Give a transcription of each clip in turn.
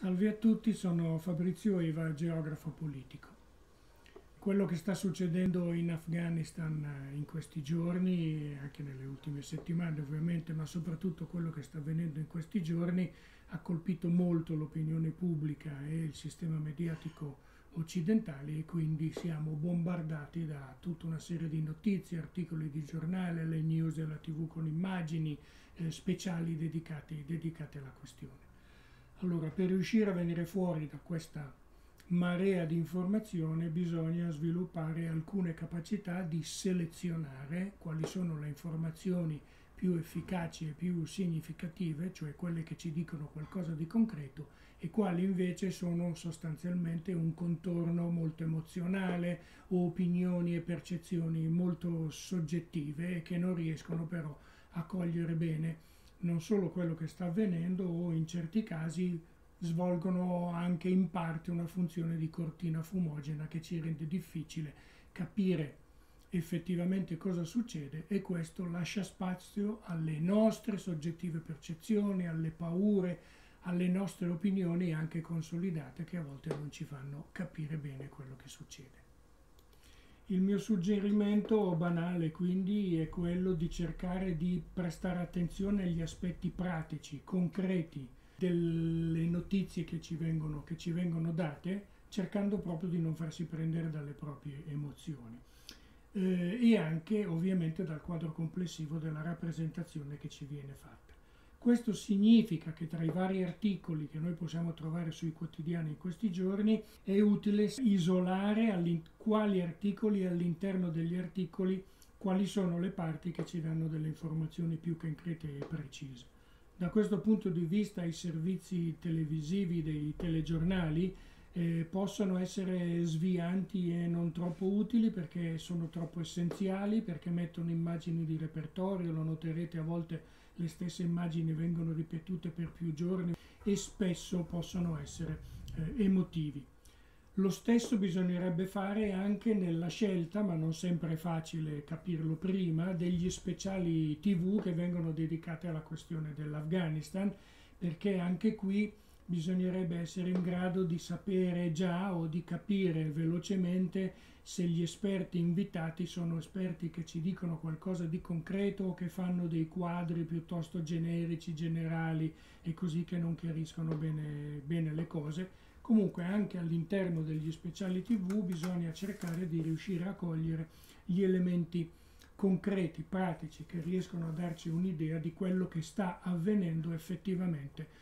Salve a tutti, sono Fabrizio Eva, geografo politico. Quello che sta succedendo in Afghanistan in questi giorni, anche nelle ultime settimane ovviamente, ma soprattutto quello che sta avvenendo in questi giorni, ha colpito molto l'opinione pubblica e il sistema mediatico occidentale, e quindi siamo bombardati da tutta una serie di notizie, articoli di giornale, le news e la TV con immagini speciali dedicate alla questione. Allora, per riuscire a venire fuori da questa marea di informazione bisogna sviluppare alcune capacità di selezionare quali sono le informazioni più efficaci e più significative, cioè quelle che ci dicono qualcosa di concreto, e quali invece sono sostanzialmente un contorno molto emozionale o opinioni e percezioni molto soggettive che non riescono però a cogliere bene non solo quello che sta avvenendo, o in certi casi svolgono anche in parte una funzione di cortina fumogena che ci rende difficile capire effettivamente cosa succede, e questo lascia spazio alle nostre soggettive percezioni, alle paure, alle nostre opinioni anche consolidate, che a volte non ci fanno capire bene quello che succede. Il mio suggerimento banale quindi è quello di cercare di prestare attenzione agli aspetti pratici, concreti delle notizie che ci vengono date, cercando proprio di non farsi prendere dalle proprie emozioni e anche ovviamente dal quadro complessivo della rappresentazione che ci viene fatta. Questo significa che tra i vari articoli che noi possiamo trovare sui quotidiani in questi giorni è utile isolare quali articoli, all'interno degli articoli, quali sono le parti che ci danno delle informazioni più concrete e precise. Da questo punto di vista i servizi televisivi dei telegiornali possono essere svianti e non troppo utili, perché sono troppo essenziali, perché mettono immagini di repertorio, lo noterete a volte le stesse immagini vengono ripetute per più giorni e spesso possono essere emotivi. Lo stesso bisognerebbe fare anche nella scelta, ma non sempre è facile capirlo prima, degli speciali TV che vengono dedicati alla questione dell'Afghanistan, perché anche qui bisognerebbe essere in grado di sapere già, o di capire velocemente, se gli esperti invitati sono esperti che ci dicono qualcosa di concreto o che fanno dei quadri piuttosto generici, generali e così, che non chiariscono bene le cose. Comunque anche all'interno degli speciali TV bisogna cercare di riuscire a cogliere gli elementi concreti, pratici, che riescono a darci un'idea di quello che sta avvenendo effettivamente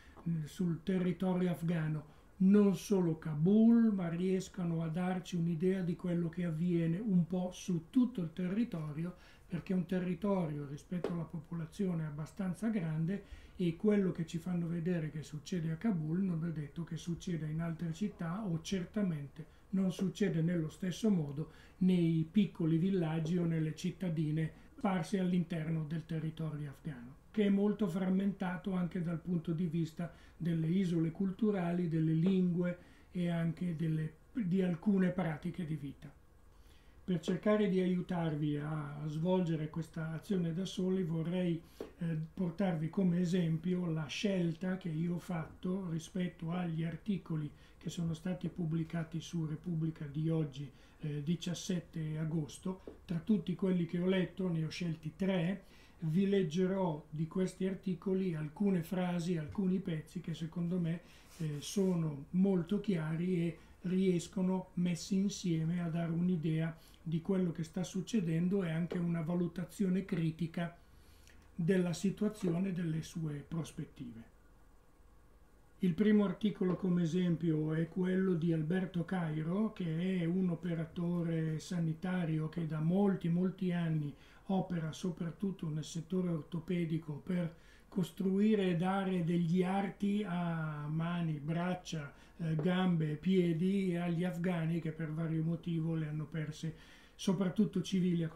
sul territorio afghano, non solo Kabul, ma riescano a darci un'idea di quello che avviene un po' su tutto il territorio, perché è un territorio rispetto alla popolazione abbastanza grande, e quello che ci fanno vedere che succede a Kabul non è detto che succeda in altre città, o certamente non succede nello stesso modo nei piccoli villaggi o nelle cittadine sparse all'interno del territorio afghano, che è molto frammentato anche dal punto di vista delle isole culturali, delle lingue e anche di alcune pratiche di vita. Per cercare di aiutarvi a svolgere questa azione da soli vorrei portarvi come esempio la scelta che io ho fatto rispetto agli articoli che sono stati pubblicati su Repubblica di oggi 17 agosto. Tra tutti quelli che ho letto ne ho scelti 3. Vi leggerò di questi articoli alcune frasi, alcuni pezzi che secondo me sono molto chiari e riescono, messi insieme, a dare un'idea di quello che sta succedendo e anche una valutazione critica della situazione e delle sue prospettive. Il primo articolo come esempio è quello di Alberto Cairo, che è un operatore sanitario che da molti anni opera soprattutto nel settore ortopedico per costruire e dare degli arti a mani, braccia, gambe, piedi agli afghani che per vario motivo le hanno perse, soprattutto civili,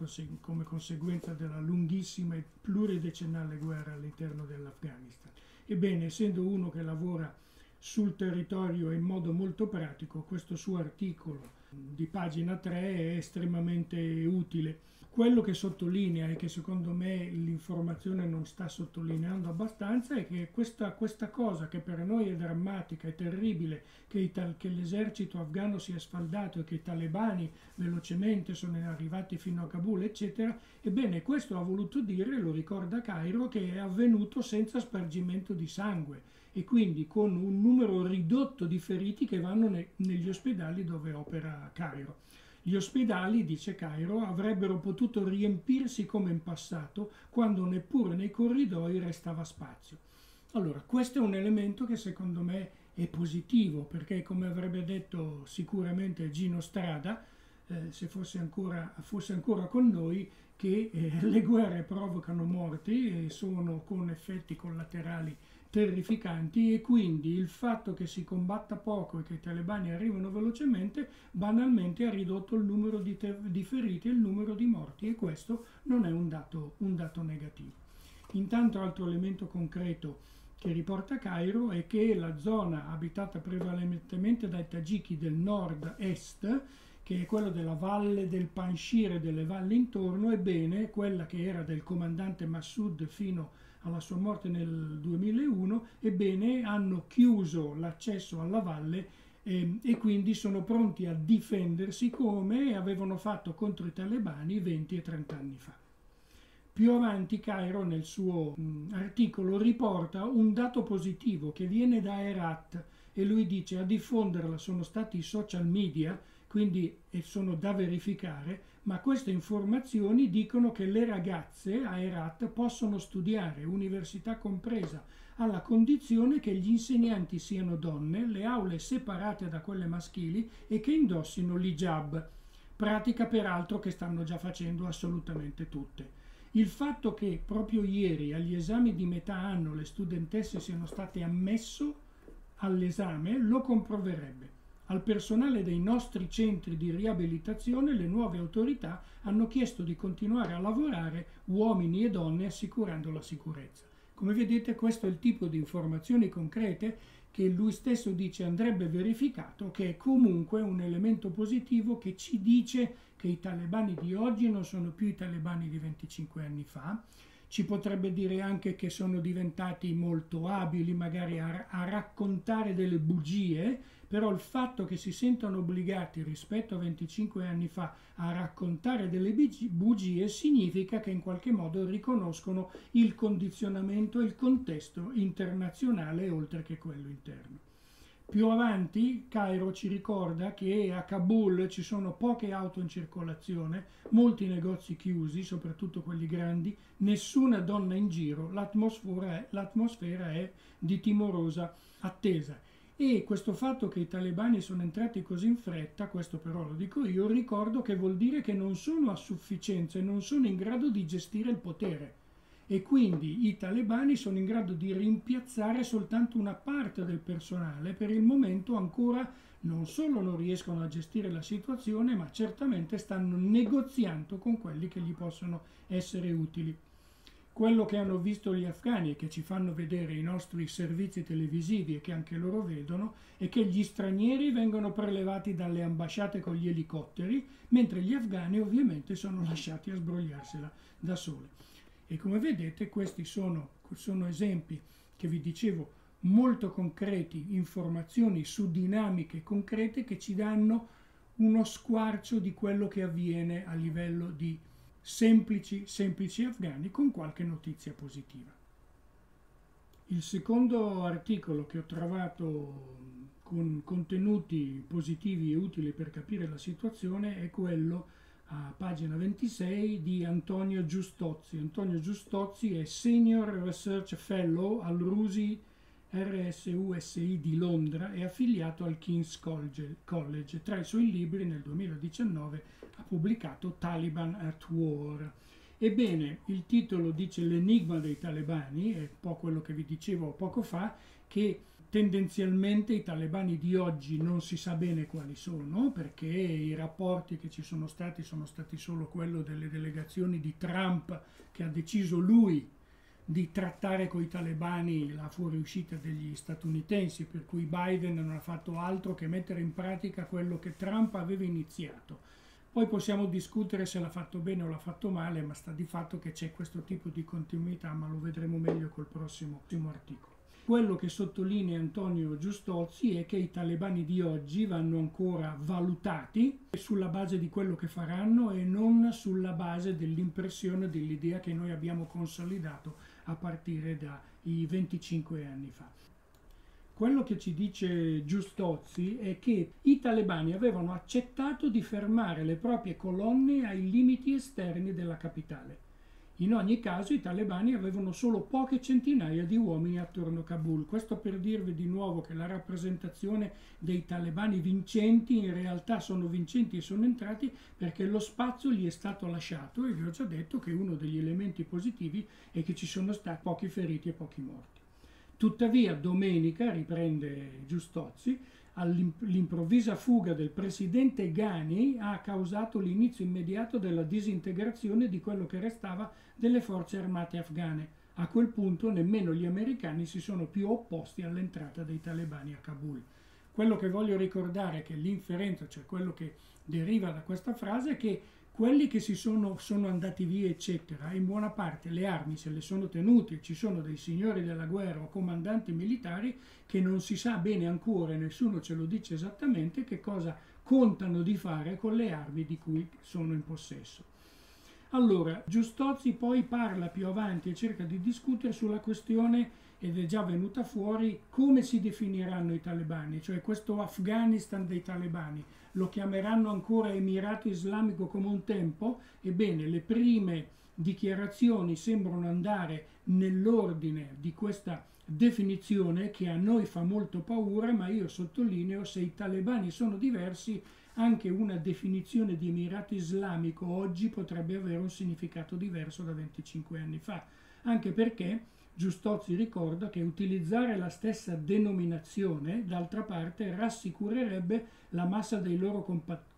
come conseguenza della lunghissima e pluridecennale guerra all'interno dell'Afghanistan. Ebbene, essendo uno che lavora sul territorio in modo molto pratico, questo suo articolo di pagina 3 è estremamente utile. Quello che sottolinea e che secondo me l'informazione non sta sottolineando abbastanza è che questa cosa, che per noi è drammatica, è terribile, che l'esercito afghano si è sfaldato e che i talebani velocemente sono arrivati fino a Kabul, eccetera, ebbene questo ha voluto dire, lo ricorda Cairo, che è avvenuto senza spargimento di sangue e quindi con un numero ridotto di feriti che vanno negli ospedali dove opera Cairo. Gli ospedali, dice Cairo, avrebbero potuto riempirsi come in passato, quando neppure nei corridoi restava spazio. Allora, questo è un elemento che secondo me è positivo, perché come avrebbe detto sicuramente Gino Strada, se fosse ancora con noi, che le guerre provocano morti e sono con effetti collaterali terrificanti, e quindi il fatto che si combatta poco e che i talebani arrivano velocemente banalmente ha ridotto il numero di feriti e il numero di morti, e questo non è un dato negativo. Intanto altro elemento concreto che riporta Cairo è che la zona abitata prevalentemente dai tagiki del nord-est, che è quello della valle del Panshir e delle valli intorno, ebbene quella che era del comandante Massoud fino alla sua morte nel 2001, ebbene hanno chiuso l'accesso alla valle e quindi sono pronti a difendersi come avevano fatto contro i talebani 20 e 30 anni fa. Più avanti Cairo nel suo articolo riporta un dato positivo che viene da Herat e lui dice: a diffonderla sono stati i social media, quindi sono da verificare, ma queste informazioni dicono che le ragazze a Herat possono studiare, università compresa, alla condizione che gli insegnanti siano donne, le aule separate da quelle maschili e che indossino l'hijab, pratica peraltro che stanno già facendo assolutamente tutte. Il fatto che proprio ieri agli esami di metà anno le studentesse siano state ammesse all'esame lo comproverebbe. Al personale dei nostri centri di riabilitazione le nuove autorità hanno chiesto di continuare a lavorare uomini e donne assicurando la sicurezza. Come vedete, questo è il tipo di informazioni concrete che lui stesso dice andrebbe verificato, che è comunque un elemento positivo che ci dice che i talebani di oggi non sono più i talebani di 25 anni fa. Ci potrebbe dire anche che sono diventati molto abili magari a raccontare delle bugie, però il fatto che si sentano obbligati rispetto a 25 anni fa a raccontare delle bugie significa che in qualche modo riconoscono il condizionamento e il contesto internazionale oltre che quello interno. Più avanti Cairo ci ricorda che a Kabul ci sono poche auto in circolazione, molti negozi chiusi, soprattutto quelli grandi, nessuna donna in giro, l'atmosfera è di timorosa attesa. E questo fatto che i talebani sono entrati così in fretta, questo però lo dico io, ricordo che vuol dire che non sono a sufficienza e non sono in grado di gestire il potere. E quindi i talebani sono in grado di rimpiazzare soltanto una parte del personale, per il momento ancora non solo non riescono a gestire la situazione, ma certamente stanno negoziando con quelli che gli possono essere utili. Quello che hanno visto gli afghani e che ci fanno vedere i nostri servizi televisivi e che anche loro vedono è che gli stranieri vengono prelevati dalle ambasciate con gli elicotteri, mentre gli afghani ovviamente sono lasciati a sbrogliarsela da soli. E come vedete questi sono esempi che vi dicevo molto concreti, informazioni su dinamiche concrete che ci danno uno squarcio di quello che avviene a livello di semplici afghani, con qualche notizia positiva. Il secondo articolo che ho trovato con contenuti positivi e utili per capire la situazione è quello a pagina 26 di Antonio Giustozzi. Antonio Giustozzi è Senior Research Fellow al RUSI RSUSI di Londra e affiliato al King's College. Tra i suoi libri nel 2019 ha pubblicato Taliban at War. Ebbene, il titolo dice l'enigma dei talebani, è un po' quello che vi dicevo poco fa, che tendenzialmente i talebani di oggi non si sa bene quali sono, perché i rapporti che ci sono stati solo quello delle delegazioni di Trump, che ha deciso lui di trattare con i talebani la fuoriuscita degli statunitensi, per cui Biden non ha fatto altro che mettere in pratica quello che Trump aveva iniziato. Poi possiamo discutere se l'ha fatto bene o l'ha fatto male, ma sta di fatto che c'è questo tipo di continuità, ma lo vedremo meglio col prossimo articolo. Quello che sottolinea Antonio Giustozzi è che i talebani di oggi vanno ancora valutati sulla base di quello che faranno e non sulla base dell'impressione, dell'idea che noi abbiamo consolidato a partire dai 25 anni fa. Quello che ci dice Giustozzi è che i talebani avevano accettato di fermare le proprie colonne ai limiti esterni della capitale. In ogni caso i talebani avevano solo poche centinaia di uomini attorno a Kabul. Questo per dirvi di nuovo che la rappresentazione dei talebani vincenti in realtà sono vincenti e sono entrati perché lo spazio gli è stato lasciato, e vi ho già detto che uno degli elementi positivi è che ci sono stati pochi feriti e pochi morti. Tuttavia domenica, riprende Giustozzi, l'improvvisa fuga del presidente Ghani ha causato l'inizio immediato della disintegrazione di quello che restava delle forze armate afghane. A quel punto nemmeno gli americani si sono più opposti all'entrata dei talebani a Kabul. Quello che voglio ricordare è che l'inferenza, cioè quello che deriva da questa frase, è che quelli che sono andati via eccetera, in buona parte le armi se le sono tenute, ci sono dei signori della guerra o comandanti militari che non si sa bene ancora, nessuno ce lo dice esattamente, che cosa contano di fare con le armi di cui sono in possesso. Allora, Giustozzi poi parla più avanti e cerca di discutere sulla questione, ed è già venuta fuori, come si definiranno i talebani, cioè questo Afghanistan dei talebani. Lo chiameranno ancora Emirato Islamico come un tempo? Ebbene, le prime dichiarazioni sembrano andare nell'ordine di questa definizione che a noi fa molto paura, ma io sottolineo, se i talebani sono diversi, anche una definizione di Emirato Islamico oggi potrebbe avere un significato diverso da 25 anni fa, anche perché Giustozzi ricorda che utilizzare la stessa denominazione, d'altra parte, rassicurerebbe la massa dei loro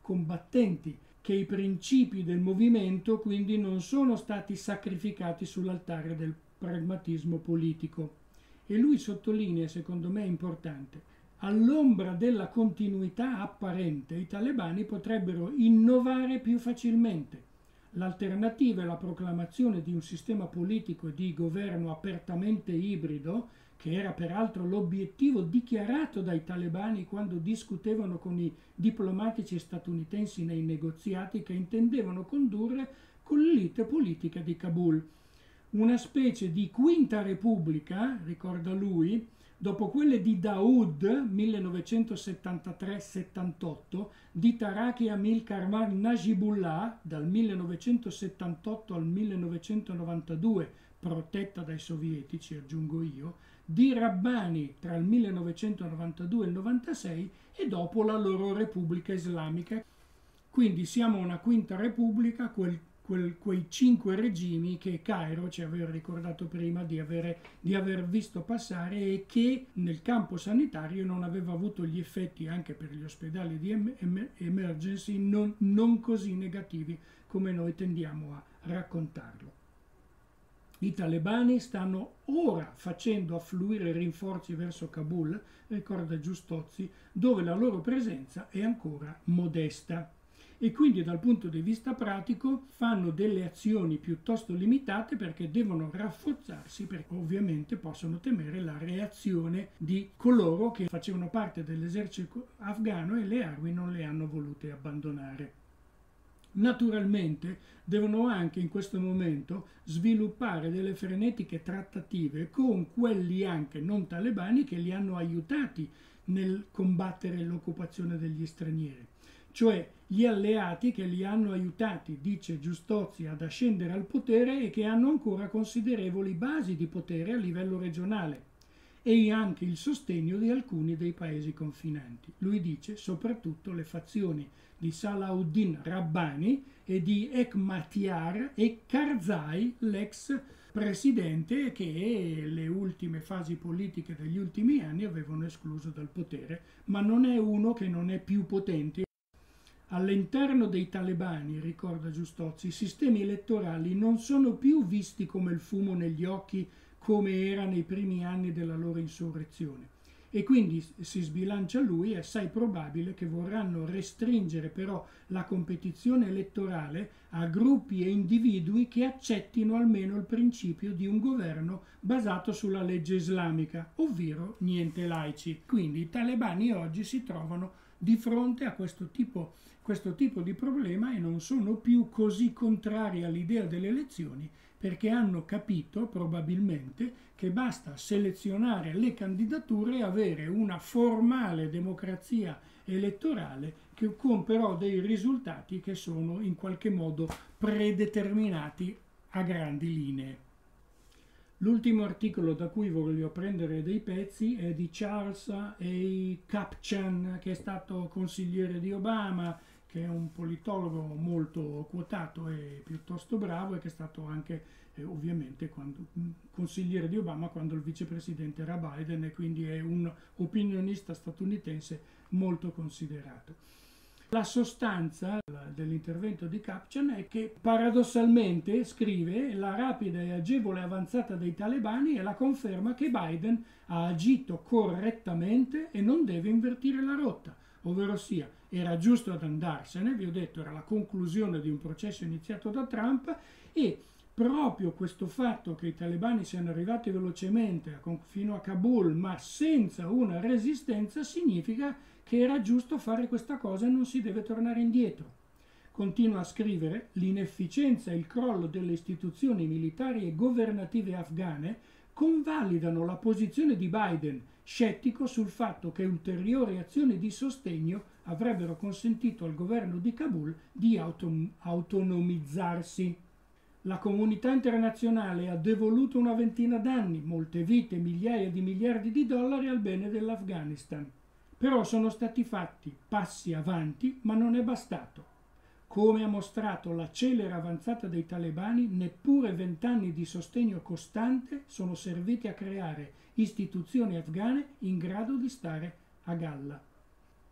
combattenti, che i principi del movimento quindi non sono stati sacrificati sull'altare del pragmatismo politico. E lui sottolinea, secondo me importante, all'ombra della continuità apparente i talebani potrebbero innovare più facilmente. L'alternativa è la proclamazione di un sistema politico e di governo apertamente ibrido, che era peraltro l'obiettivo dichiarato dai talebani quando discutevano con i diplomatici statunitensi nei negoziati che intendevano condurre con l'elite politica di Kabul. Una specie di Quinta Repubblica, ricorda lui, dopo quelle di Daoud 1973-78, di Taraki Amilcar Najibullah dal 1978 al 1992, protetta dai sovietici aggiungo io, di Rabbani tra il 1992 e il 1996 e dopo la loro Repubblica Islamica. Quindi siamo una Quinta Repubblica, quei 5 regimi che Cairo ci aveva ricordato prima di aver visto passare e che nel campo sanitario non aveva avuto gli effetti, anche per gli ospedali di emergency, non così negativi come noi tendiamo a raccontarlo. I talebani stanno ora facendo affluire rinforzi verso Kabul, ricorda Giustozzi, dove la loro presenza è ancora modesta. E quindi dal punto di vista pratico fanno delle azioni piuttosto limitate perché devono rafforzarsi, perché ovviamente possono temere la reazione di coloro che facevano parte dell'esercito afghano e le armi non le hanno volute abbandonare. Naturalmente devono anche in questo momento sviluppare delle frenetiche trattative con quelli anche non talebani che li hanno aiutati nel combattere l'occupazione degli stranieri. Cioè gli alleati che li hanno aiutati, dice Giustozzi, ad ascendere al potere e che hanno ancora considerevoli basi di potere a livello regionale e anche il sostegno di alcuni dei paesi confinanti. Lui dice soprattutto le fazioni di Salahuddin Rabbani e di Hekmatyar e Karzai, l'ex presidente che le ultime fasi politiche degli ultimi anni avevano escluso dal potere, ma non è uno che non è più potente. All'interno dei talebani, ricorda Giustozzi, i sistemi elettorali non sono più visti come il fumo negli occhi come era nei primi anni della loro insurrezione. e quindi si sbilancia lui. È assai probabile che vorranno restringere però la competizione elettorale a gruppi e individui che accettino almeno il principio di un governo basato sulla legge islamica, ovvero niente laici. Quindi i talebani oggi si trovano di fronte a questo tipo di problema e non sono più così contrari all'idea delle elezioni, perché hanno capito probabilmente che basta selezionare le candidature e avere una formale democrazia elettorale che, con però dei risultati che sono in qualche modo predeterminati a grandi linee. L'ultimo articolo da cui voglio prendere dei pezzi è di Charles A. Kupchan, che è stato consigliere di Obama, che è un politologo molto quotato e piuttosto bravo e che è stato anche ovviamente consigliere di Obama quando il vicepresidente era Biden, e quindi è un opinionista statunitense molto considerato. La sostanza dell'intervento di Kupchan è che paradossalmente, scrive, la rapida e agevole avanzata dei talebani è la conferma che Biden ha agito correttamente e non deve invertire la rotta, ovvero sia, era giusto ad andarsene, vi ho detto, era la conclusione di un processo iniziato da Trump, e proprio questo fatto che i talebani siano arrivati velocemente fino a Kabul ma senza una resistenza significa che era giusto fare questa cosa e non si deve tornare indietro. Continua a scrivere: l'inefficienza e il crollo delle istituzioni militari e governative afghane convalidano la posizione di Biden, scettico sul fatto che ulteriori azioni di sostegno avrebbero consentito al governo di Kabul di autonomizzarsi. La comunità internazionale ha devoluto una ventina d'anni, molte vite, migliaia di miliardi di dollari al bene dell'Afghanistan. Però sono stati fatti passi avanti, ma non è bastato. Come ha mostrato la celere avanzata dei talebani, neppure 20 anni di sostegno costante sono serviti a creare istituzioni afghane in grado di stare a galla.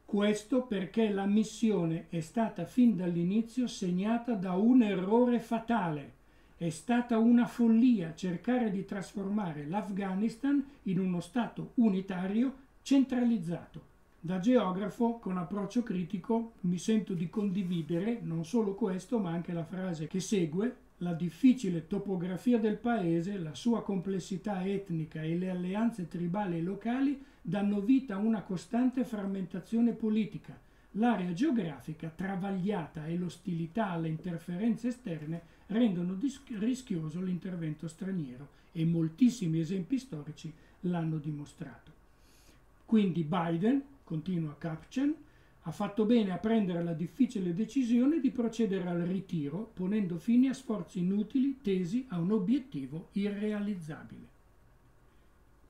Questo perché la missione è stata fin dall'inizio segnata da un errore fatale. È stata una follia cercare di trasformare l'Afghanistan in uno stato unitario centralizzato. Da geografo con approccio critico mi sento di condividere non solo questo ma anche la frase che segue: la difficile topografia del paese, la sua complessità etnica e le alleanze tribali e locali danno vita a una costante frammentazione politica. L'area geografica travagliata e l'ostilità alle interferenze esterne rendono rischioso l'intervento straniero e moltissimi esempi storici l'hanno dimostrato. Quindi Biden, continua Kupchan, ha fatto bene a prendere la difficile decisione di procedere al ritiro, ponendo fine a sforzi inutili tesi a un obiettivo irrealizzabile.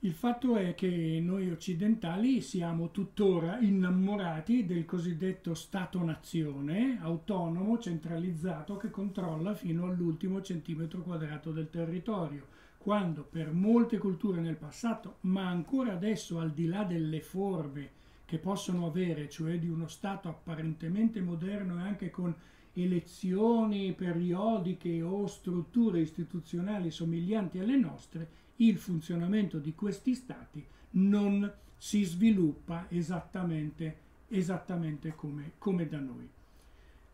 Il fatto è che noi occidentali siamo tuttora innamorati del cosiddetto Stato-nazione, autonomo, centralizzato, che controlla fino all'ultimo centimetro quadrato del territorio, quando per molte culture nel passato, ma ancora adesso al di là delle forme che possono avere, cioè di uno Stato apparentemente moderno e anche con elezioni periodiche o strutture istituzionali somiglianti alle nostre, il funzionamento di questi Stati non si sviluppa esattamente come da noi.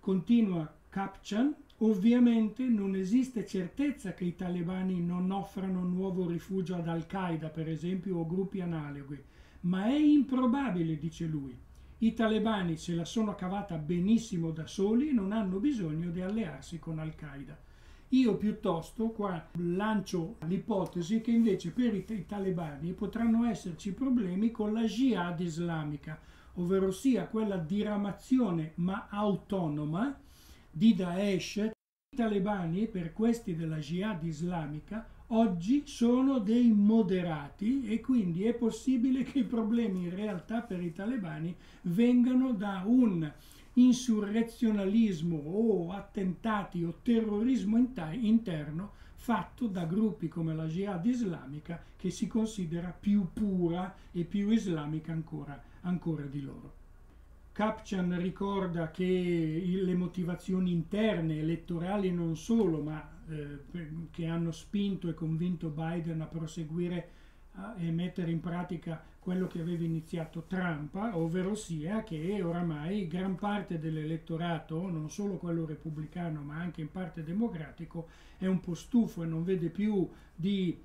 Continua Kupchan: ovviamente non esiste certezza che i talebani non offrano nuovo rifugio ad Al-Qaeda, per esempio, o gruppi analoghi, ma è improbabile, dice lui. I talebani se la sono cavata benissimo da soli e non hanno bisogno di allearsi con Al-Qaeda. Io piuttosto qua lancio l'ipotesi che invece per i talebani potranno esserci problemi con la jihad islamica, ovvero sia quella diramazione ma autonoma di Daesh. I talebani, per questi della jihad islamica, oggi sono dei moderati e quindi è possibile che i problemi in realtà per i talebani vengano da un insurrezionalismo o attentati o terrorismo interno fatto da gruppi come la jihad islamica, che si considera più pura e più islamica ancora di loro. Kupchan ricorda che le motivazioni interne, elettorali non solo, ma che hanno spinto e convinto Biden a proseguire e mettere in pratica quello che aveva iniziato Trump, ovvero sia che oramai gran parte dell'elettorato, non solo quello repubblicano ma anche in parte democratico, è un po' stufo e non vede più di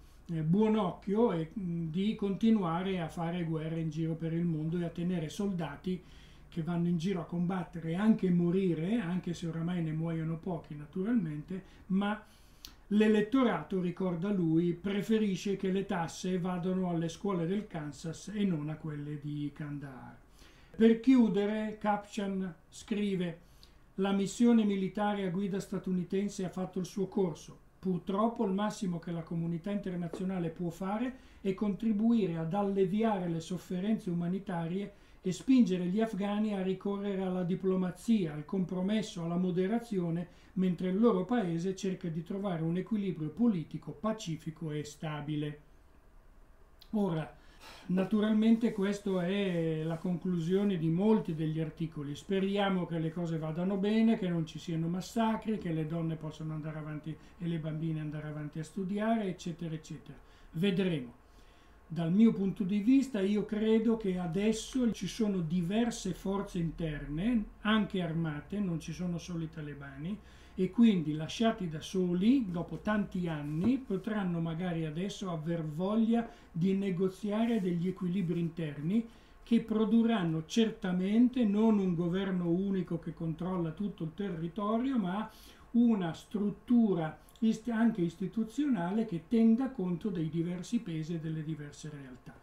buon occhio e di continuare a fare guerre in giro per il mondo e a tenere soldati che vanno in giro a combattere e anche morire, anche se oramai ne muoiono pochi naturalmente, ma l'elettorato, ricorda lui, preferisce che le tasse vadano alle scuole del Kansas e non a quelle di Kandahar. Per chiudere, Kupchan scrive: «La missione militare a guida statunitense ha fatto il suo corso. Purtroppo il massimo che la comunità internazionale può fare è contribuire ad alleviare le sofferenze umanitarie e spingere gli afghani a ricorrere alla diplomazia, al compromesso, alla moderazione, mentre il loro paese cerca di trovare un equilibrio politico, pacifico e stabile». Ora, naturalmente questa è la conclusione di molti degli articoli. Speriamo che le cose vadano bene, che non ci siano massacri, che le donne possano andare avanti e le bambine andare avanti a studiare, eccetera, eccetera. Vedremo. Dal mio punto di vista io credo che adesso ci sono diverse forze interne, anche armate, non ci sono solo i talebani, e quindi lasciati da soli dopo tanti anni potranno magari adesso aver voglia di negoziare degli equilibri interni che produrranno certamente non un governo unico che controlla tutto il territorio, ma una struttura anche istituzionale che tenga conto dei diversi pesi e delle diverse realtà.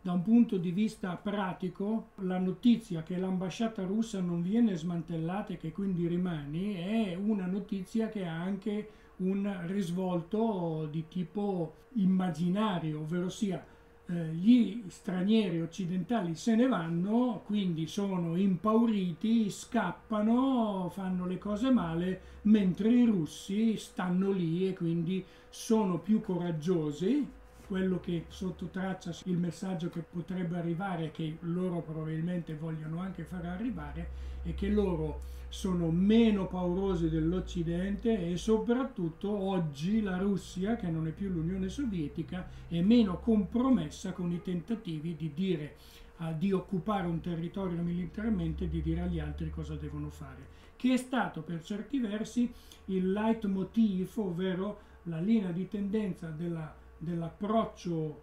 Da un punto di vista pratico, la notizia che l'ambasciata russa non viene smantellata e che quindi rimane è una notizia che ha anche un risvolto di tipo immaginario, ovvero sia gli stranieri occidentali se ne vanno, quindi sono impauriti, scappano, fanno le cose male, mentre i russi stanno lì e quindi sono più coraggiosi. Quello che sottotraccia il messaggio che potrebbe arrivare, che loro probabilmente vogliono anche far arrivare, è che loro sono meno paurosi dell'Occidente e soprattutto oggi la Russia, che non è più l'Unione Sovietica, è meno compromessa con i tentativi di dire, di occupare un territorio militarmente e di dire agli altri cosa devono fare, che è stato per certi versi il leitmotiv, ovvero la linea di tendenza dell'approccio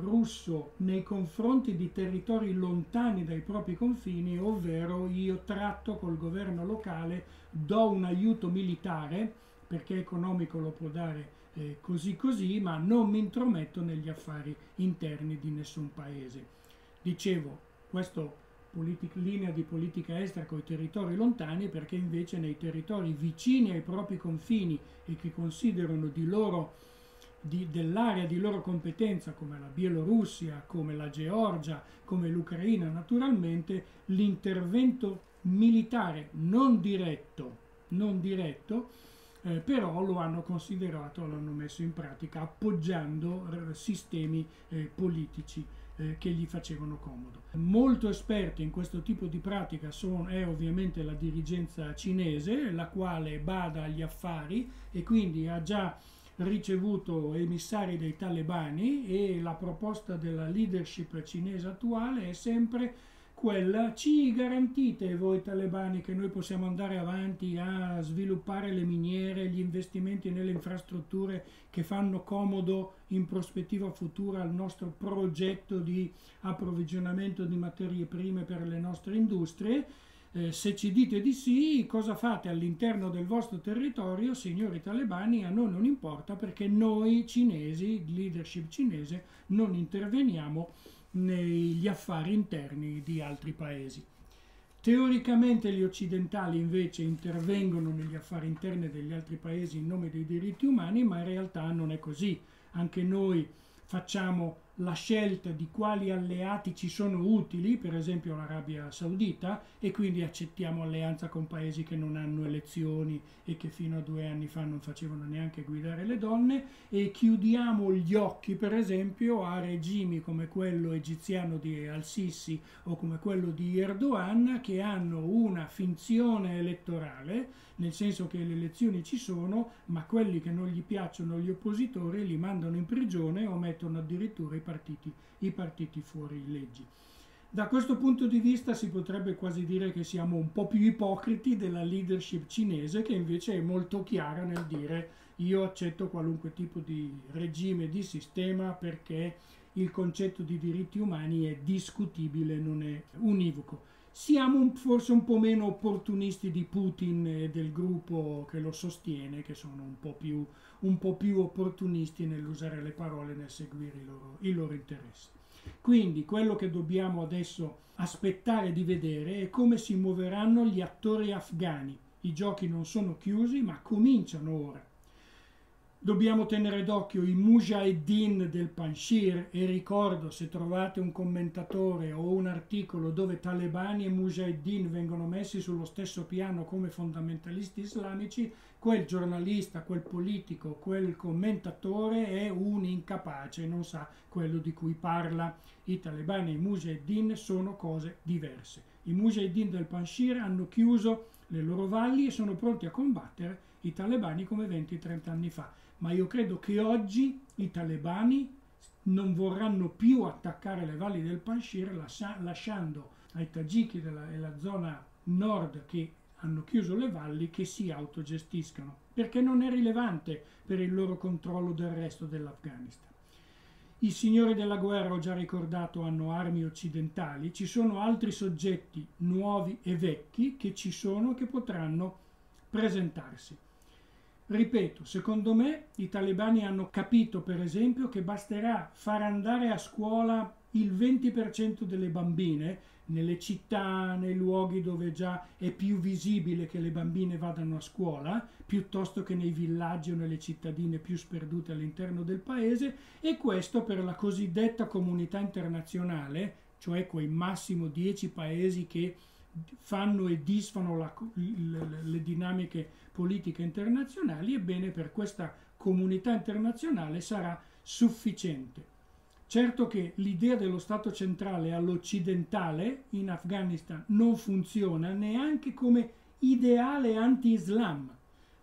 russo nei confronti di territori lontani dai propri confini, ovvero io tratto col governo locale, do un aiuto militare, perché economico lo può dare così così, ma non mi intrometto negli affari interni di nessun paese. Dicevo, questo linea di politica estera con i territori lontani, perché invece nei territori vicini ai propri confini e che considerano di loro dell'area di loro competenza, come la Bielorussia, come la Georgia, come l'Ucraina naturalmente, l'intervento militare non diretto, però lo hanno considerato, l'hanno messo in pratica appoggiando sistemi politici che gli facevano comodo. Molto esperti in questo tipo di pratica è ovviamente la dirigenza cinese, la quale bada agli affari e quindi ha già ricevuto emissari dei talebani, e la proposta della leadership cinese attuale è sempre quella: ci garantite voi talebani che noi possiamo andare avanti a sviluppare le miniere, gli investimenti nelle infrastrutture che fanno comodo in prospettiva futura al nostro progetto di approvvigionamento di materie prime per le nostre industrie. Se ci dite di sì, cosa fate all'interno del vostro territorio, signori talebani? A noi non importa, perché noi cinesi, leadership cinese, non interveniamo negli affari interni di altri paesi. Teoricamente gli occidentali invece intervengono negli affari interni degli altri paesi in nome dei diritti umani, ma in realtà non è così. Anche noi facciamo la scelta di quali alleati ci sono utili, per esempio l'Arabia Saudita, e quindi accettiamo alleanza con paesi che non hanno elezioni e che fino a 2 anni fa non facevano neanche guidare le donne, e chiudiamo gli occhi per esempio a regimi come quello egiziano di Al-Sisi o come quello di Erdogan, che hanno una finzione elettorale, nel senso che le elezioni ci sono, ma quelli che non gli piacciono, gli oppositori, li mandano in prigione o mettono addirittura i i partiti fuori legge. Da questo punto di vista si potrebbe quasi dire che siamo un po' più ipocriti della leadership cinese, che invece è molto chiara nel dire io accetto qualunque tipo di regime, di sistema, perché il concetto di diritti umani è discutibile, non è univoco. Siamo forse un po' meno opportunisti di Putin e del gruppo che lo sostiene, che sono un po' più opportunisti nell'usare le parole, nel seguire i loro interessi. Quindi quello che dobbiamo adesso aspettare di vedere è come si muoveranno gli attori afghani. I giochi non sono chiusi, ma cominciano ora. Dobbiamo tenere d'occhio i mujahideen del Panshir, e ricordo, se trovate un commentatore o un articolo dove talebani e mujahideen vengono messi sullo stesso piano come fondamentalisti islamici, quel giornalista, quel politico, quel commentatore è un incapace, non sa quello di cui parla. I talebani e i mujahideen sono cose diverse. I mujahideen del Panshir hanno chiuso le loro valli e sono pronti a combattere i talebani come 20-30 anni fa. Ma io credo che oggi i talebani non vorranno più attaccare le valli del Panshir, lasciando ai tagiki della zona nord, che hanno chiuso le valli, che si autogestiscano, perché non è rilevante per il loro controllo del resto dell'Afghanistan. I signori della guerra, ho già ricordato, hanno armi occidentali. Ci sono altri soggetti nuovi e vecchi che ci sono, che potranno presentarsi. Ripeto, secondo me i talebani hanno capito, per esempio, che basterà far andare a scuola il 20% delle bambine nelle città, nei luoghi dove già è più visibile che le bambine vadano a scuola, piuttosto che nei villaggi o nelle cittadine più sperdute all'interno del paese, e questo per la cosiddetta comunità internazionale, cioè quei massimo 10 paesi che fanno e disfano le dinamiche politiche internazionali. Ebbene, per questa comunità internazionale sarà sufficiente. Certo che l'idea dello Stato centrale all'occidentale in Afghanistan non funziona neanche come ideale anti-Islam.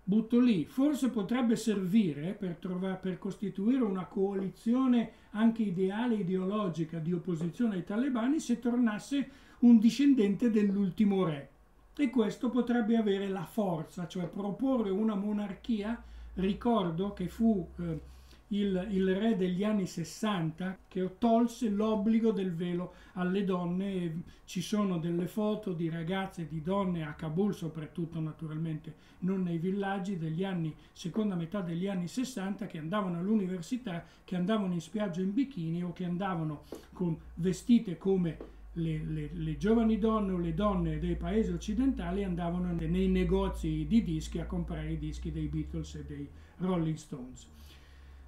Butto lì, forse potrebbe servire per costituire una coalizione anche ideale ideologica di opposizione ai talebani, se tornasse un discendente dell'ultimo re, e questo potrebbe avere la forza, cioè proporre una monarchia. Ricordo che fu il re degli anni 60 che tolse l'obbligo del velo alle donne, e ci sono delle foto di ragazze e di donne a Kabul, soprattutto naturalmente, non nei villaggi, degli anni, seconda metà degli anni 60, che andavano all'università, che andavano in spiaggia in bikini, o che andavano vestite come le giovani donne o le donne dei paesi occidentali, andavano nei negozi di dischi a comprare i dischi dei Beatles e dei Rolling Stones.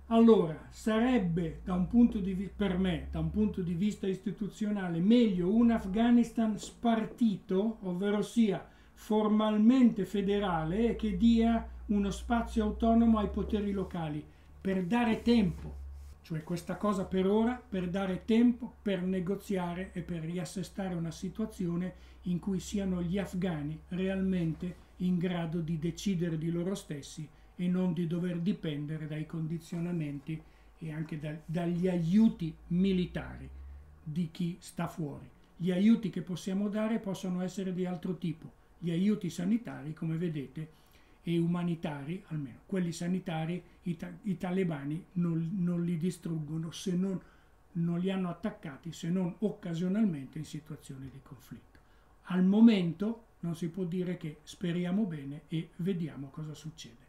Allora, sarebbe, per me, da un punto di vista istituzionale, meglio un Afghanistan spartito, ovvero sia formalmente federale, e che dia uno spazio autonomo ai poteri locali, per dare tempo. Cioè questa cosa per ora, per dare tempo, per negoziare e per riassestare una situazione in cui siano gli afghani realmente in grado di decidere di loro stessi e non di dover dipendere dai condizionamenti e anche dagli aiuti militari di chi sta fuori. Gli aiuti che possiamo dare possono essere di altro tipo. Gli aiuti sanitari, come vedete, e umanitari, almeno quelli sanitari, i talebani non li distruggono, se non li hanno attaccati, se non occasionalmente in situazioni di conflitto. Al momento non si può dire che speriamo bene e vediamo cosa succede.